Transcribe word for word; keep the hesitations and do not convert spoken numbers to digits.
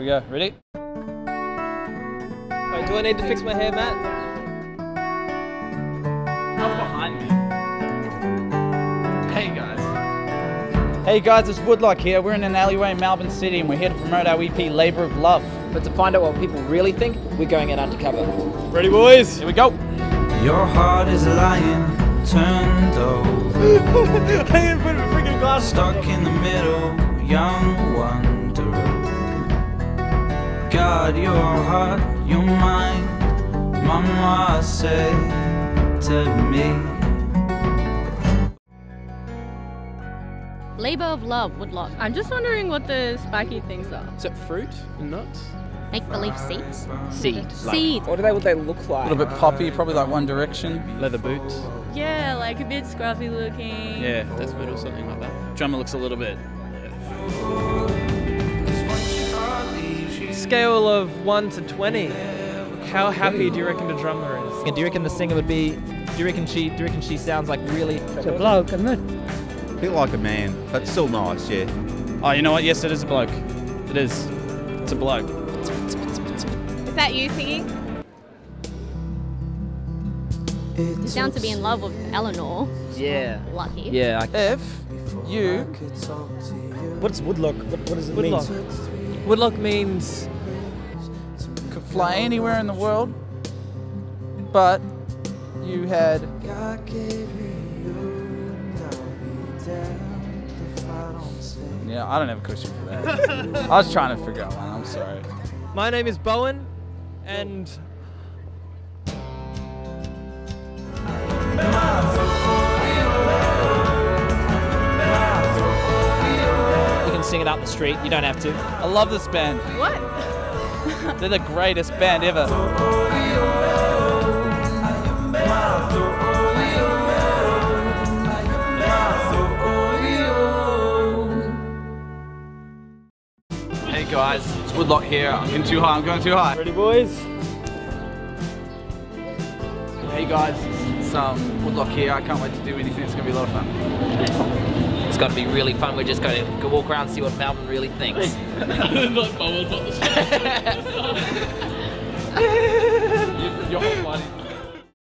Here we go, ready? Wait, do I need to fix my hair, Matt? Not behind me. Hey guys. Hey guys, it's Woodlock here. We're in an alleyway in Melbourne City and we're here to promote our E P, Labour of Love. But to find out what people really think, we're going in undercover. Ready boys? Here we go. Your heart is lying, turned over. I didn't put a freaking glass. Stuck in the middle, young wanderer. God, your heart, your mind. Mama said to me. Labour of Love, Woodlock. I'm just wondering what the spiky things are. Is it fruit and nuts? Make-believe seeds? Seed. Seed. What do they, what they look like? A little bit poppy, probably like One Direction. Leather boots. Yeah, like a bit scruffy looking. Yeah, that's metal, something like that. Drummer looks a little bit... Yeah. Scale of one to twenty. How happy do you reckon the drummer is? And do you reckon the singer would be... Do you reckon she, do you reckon she sounds like really... It's a bloke, isn't it? A bit like a man, but still nice, yeah. Oh, you know what? Yes, it is a bloke. It is. It's a bloke. Is that you singing? You sound to be in love with Eleanor. Yeah. Lucky. Yeah. If you... What's Woodlock? What, what does it Woodlock. mean? Woodlock means... Could fly anywhere in the world, but you had... Yeah, I don't have a question for that. I was trying to figure out one, I'm sorry. My name is Bowen, and... You can sing it up the street, you don't have to. I love this band. What? They're the greatest band ever. Hey guys, it's Woodlock here. I'm going too high, I'm going too high. Ready boys? Hey guys, it's um, Woodlock here. I can't wait to do anything, it's going to be a lot of fun. It's going to be really fun. We're just going to go walk around and see what Melbourne really thinks. Not Melbourne, not the street. You're funny.